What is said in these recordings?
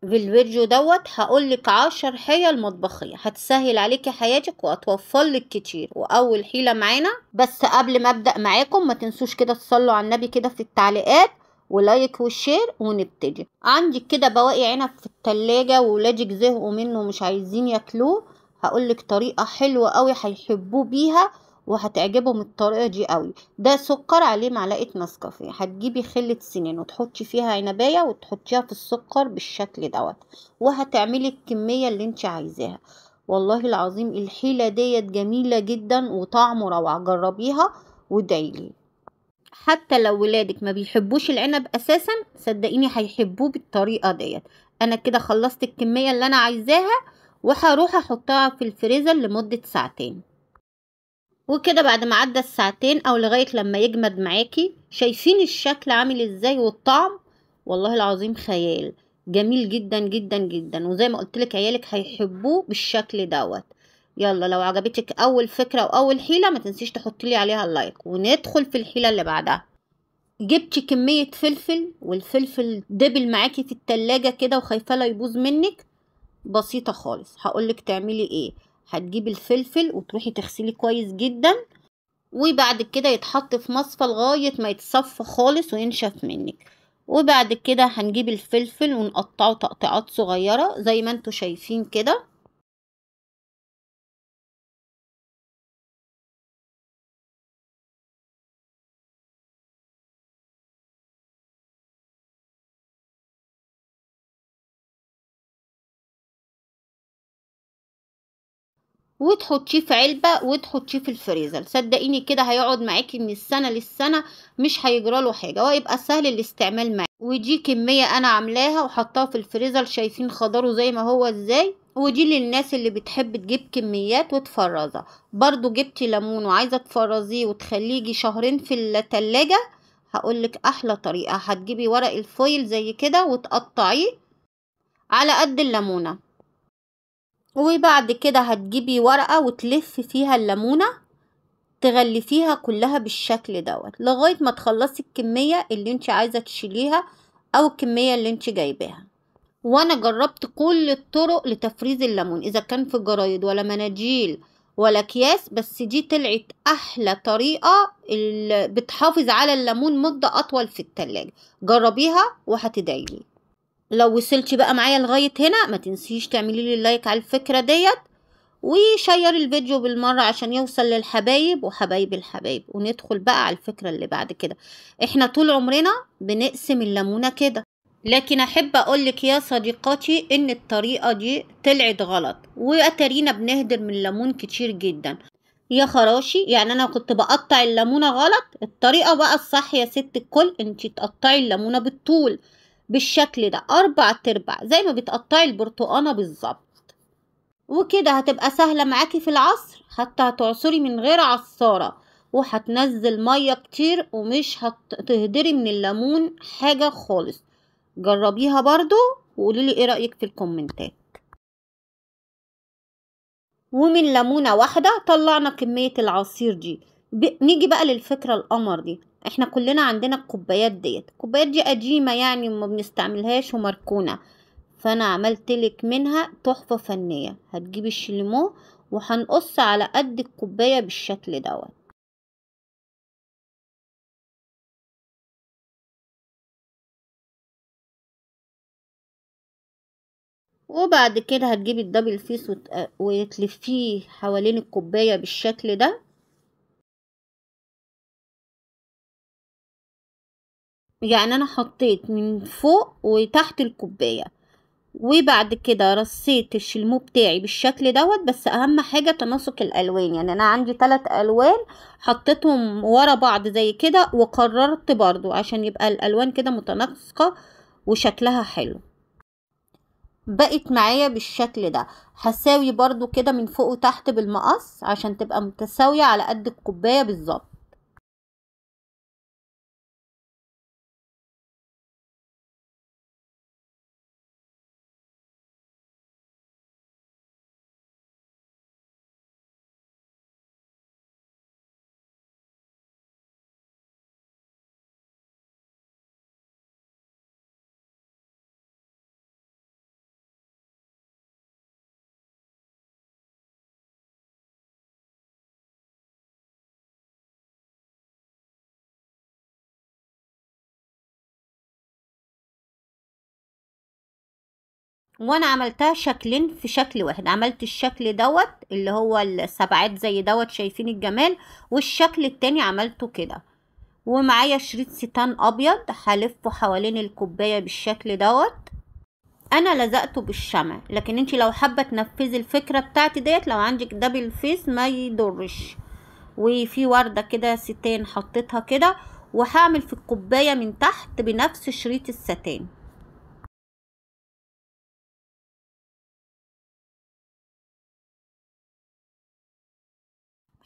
فيلفيرجيو دوت هقولك 10 حيل مطبخية هتسهل عليكي حياتك وهتوفرلك كتير. واول حيلة معانا، بس قبل ما ابدأ معاكم ما تنسوش كده تصلوا على النبي كده في التعليقات ولايك والشير ونبتدي. عندك كده بواقي عنب في التلاجة وولادك زهقوا منه ومش عايزين ياكلوه، هقولك طريقة حلوة قوي هيحبوه بيها وهتعجبهم الطريقة دي قوي. ده سكر عليه معلقة نسكافيه، هتجيبي خلة سنين وتحطي فيها عنباية وتحطيها في السكر بالشكل دوت، وهتعملي الكمية اللي انت عايزاها. والله العظيم الحيلة ديت جميلة جدا وطعمه روعة، جربيها وادعيلي. حتى لو ولادك ما بيحبوش العنب اساسا صدقيني هيحبوه بالطريقة ديت. انا كده خلصت الكمية اللي انا عايزاها وهروح احطها في الفريزر لمدة ساعتين. وكده بعد ما عدى الساعتين او لغايه لما يجمد معاكي، شايفين الشكل عامل ازاي والطعم؟ والله العظيم خيال، جميل جدا جدا جدا. وزي ما قلتلك عيالك هيحبوه بالشكل دوت. يلا لو عجبتك اول فكره واول حيله ما تنسيش تحطيلي عليها اللايك، وندخل في الحيله اللي بعدها. جبتي كميه فلفل، والفلفل دبل معاكي في التلاجة كده وخايفه لا يبوظ منك. بسيطه خالص، هقولك تعملي ايه. هتجيبي الفلفل وتروحي تغسليه كويس جدا، وبعد كده يتحط في مصفى لغايه ما يتصفى خالص وينشف منك. وبعد كده هنجيب الفلفل ونقطعه تقطيعات صغيره زي ما انتوا شايفين كده. وتحطيه في علبه وتحطيه في الفريزر، صدقيني كده هيقعد معاكي من السنه للسنه مش هيجراله حاجه وهيبقى سهل الاستعمال معاكي. ودي كميه انا عاملاها وحطاها في الفريزر، شايفين خضره زي ما هو ازاي. ودي للناس اللي بتحب تجيب كميات وتفرزها. برضو جبتي ليمون وعايزه تفرزيه وتخليه شهرين في التلاجة، هقولك احلى طريقه. هتجيبي ورق الفويل زي كده وتقطعيه على قد الليمونه، وبعد كده هتجيبي ورقة وتلفي فيها الليمونة تغلفيها كلها بالشكل دوت لغاية ما تخلصي الكمية اللي انت عايزة تشيليها او الكمية اللي انت جايباها. وانا جربت كل الطرق لتفريز الليمون، اذا كان في جرايد ولا مناديل ولا اكياس، بس دي طلعت احلى طريقة اللي بتحافظ على الليمون مدة اطول في التلاجة. جربيها وهتدعيلي. لو وصلتي بقى معايا لغايه هنا ما تنسيش تعملي لي لايك على الفكره ديت، وشيري الفيديو بالمره عشان يوصل للحبايب وحبايب الحبايب. وندخل بقى على الفكره اللي بعد كده. احنا طول عمرنا بنقسم الليمونه كده، لكن احب اقولك يا صديقاتي ان الطريقه دي طلعت غلط واتارينا بنهدر من الليمون كتير جدا يا خراشي. يعني انا كنت بقطع الليمونه غلط، الطريقه بقى الصح يا ست الكل انتي تقطعي الليمونه بالطول بالشكل ده 4/4 زي ما بتقطعي البرتقانه بالظبط. وكده هتبقى سهله معاكي في العصر، حتى هتعصري من غير عصاره وهتنزل ميه كتير ومش هتهدري من الليمون حاجه خالص. جربيها برضو وقوليلي ايه رايك في الكومنتات. ومن ليمونه واحده طلعنا كميه العصير دي. نيجي بقى للفكره القمر دي. احنا كلنا عندنا الكوبايات ديت، الكوبايات دي قديمه يعني وما بنستعملهاش ومركونه، فانا عملتلك منها تحفه فنيه. هتجيبي الشليمو وهنقص على قد الكوبايه بالشكل دوت. وبعد كده هتجيبي الدبل فيس وتلفيه حوالين الكوبايه بالشكل ده. يعني انا حطيت من فوق وتحت الكوبايه، وبعد كده رصيت الشلمو بتاعي بالشكل دوت. بس اهم حاجه تناسق الالوان، يعني انا عندي 3 الوان حطيتهم ورا بعض زي كده، وقررت برضو عشان يبقى الالوان كده متناسقه وشكلها حلو. بقت معايا بالشكل ده. هساوي برضو كده من فوق وتحت بالمقص عشان تبقى متساويه على قد الكوبايه بالظبط. وانا عملتها شكلين في شكل واحد. عملت الشكل دوت اللي هو السبعات زي دوت شايفين الجمال، والشكل التاني عملته كده، ومعايا شريط ستان ابيض هلفه حوالين الكوبايه بالشكل دوت. انا لزقته بالشمع، لكن انت لو حابه تنفذي الفكره بتاعتي ديت لو عندك دبل فيس ما يضرش. وفي ورده كده ستان حطيتها كده، وهعمل في الكوبايه من تحت بنفس شريط الستان.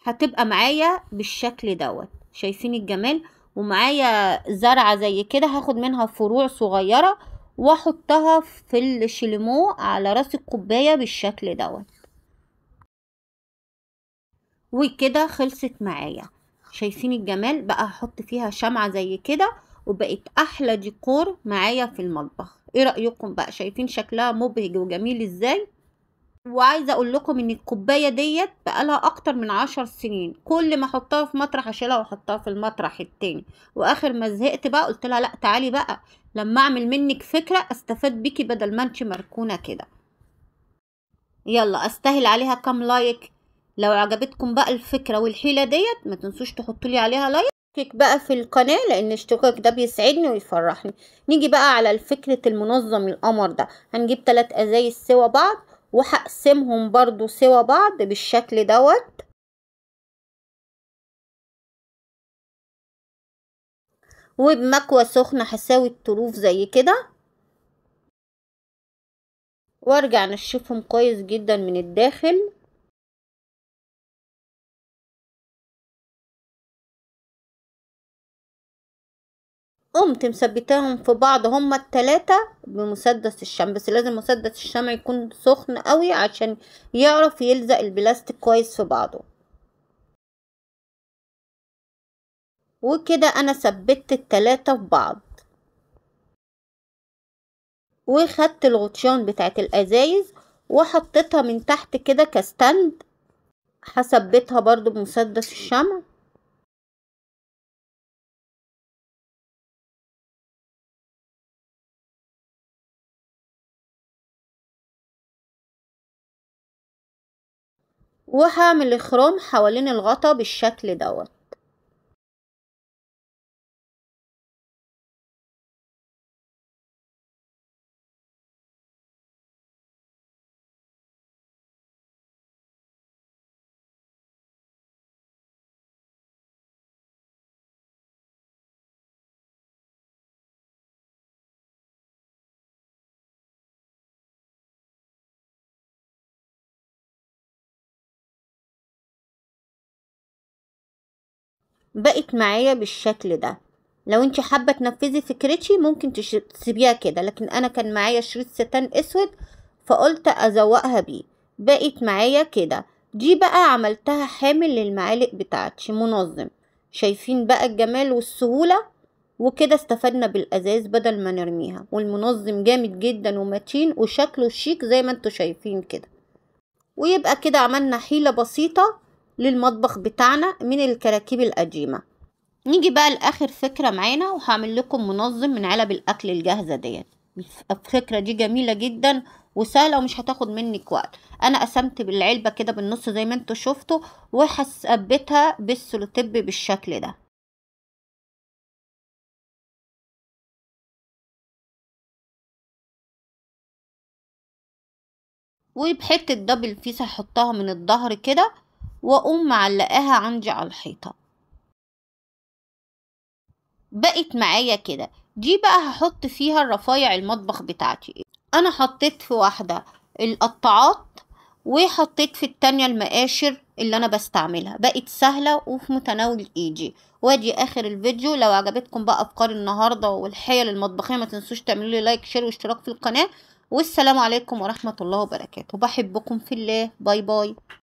هتبقى معايا بالشكل دوت شايفين الجمال، ومعايا زرعه زي كده هاخد منها فروع صغيره واحطها في الشليمو على راس الكوبايه بالشكل دوت. وكده خلصت معايا شايفين الجمال. بقى هحط فيها شمعه زي كده، وبقت احلى ديكور معايا في المطبخ. ايه رايكم بقى؟ شايفين شكلها مبهج وجميل ازاي؟ وعايزه اقول لكم ان الكوبايه ديت بقالها اكتر من 10 سنين، كل ما احطها في مطرح اشيلها واحطها في المطرح التاني، واخر ما زهقت بقى قلت لها لا تعالي بقى لما اعمل منك فكره استفاد بيكي بدل ما انت مركونه كده. يلا استاهل عليها كام لايك. لو عجبتكم بقى الفكره والحيله ديت ما تنسوش تحطولي عليها لايك بقى في القناه، لان اشتراكك ده بيسعدني ويفرحني. نيجي بقى على الفكره المنظم القمر ده. هنجيب 3 ازايز سوا بعض، وهقسمهم برضو سوا بعض بالشكل دوت. وبمكوى سخنة هساوي الطروف زي كده، وارجع نشفهم كويس جدا من الداخل. قمت مثبتاهم في بعض هما ال3 بمسدس الشمع، بس لازم مسدس الشمع يكون سخن قوي عشان يعرف يلزق البلاستيك كويس في بعضه. وكده انا ثبتت ال3 في بعض، وخدت الغطيان بتاعت الازايز وحطيتها من تحت كده كستاند. هثبتها برضو بمسدس الشمع، وهعمل اخرام حوالين الغطا بالشكل دوت. بقت معايا بالشكل ده. لو انت حابه تنفذي فكرتي ممكن تسيبيها كده، لكن انا كان معايا شريط ستان اسود فقلت ازوقها بيه. بقت معايا كده. دي بقى عملتها حامل للمعالق بتاعتي منظم. شايفين بقى الجمال والسهوله؟ وكده استفدنا بالازاز بدل ما نرميها، والمنظم جامد جدا ومتين وشكله شيك زي ما انتوا شايفين كده. ويبقى كده عملنا حيله بسيطه للمطبخ بتاعنا من الكراكيب القديمه. نيجي بقى لاخر فكره معانا، وهعمل لكم منظم من علب الاكل الجاهزه ديت. الفكره دي جميله جدا وسهله ومش هتاخد منك وقت. انا قسمت العلبه كده بالنص زي ما انتوا شفتوا، وهثبتها بالسلوتيب بالشكل ده. وبحته دبل فيس هحطها من الظهر كده، واقوم معلقاها عندي على الحيطه. بقت معايا كده. دي بقى هحط فيها الرفايع المطبخ بتاعتي. انا حطيت في واحده القطاعات، وحطيت في التانيه المقاشر اللي انا بستعملها. بقت سهله وفي متناول ايدي. وادي اخر الفيديو. لو عجبتكم بقى افكار النهارده والحيل المطبخيه ما تنسوش تعملوا لي لايك شير واشتراك في القناه. والسلام عليكم ورحمه الله وبركاته. بحبكم في الله. باي باي.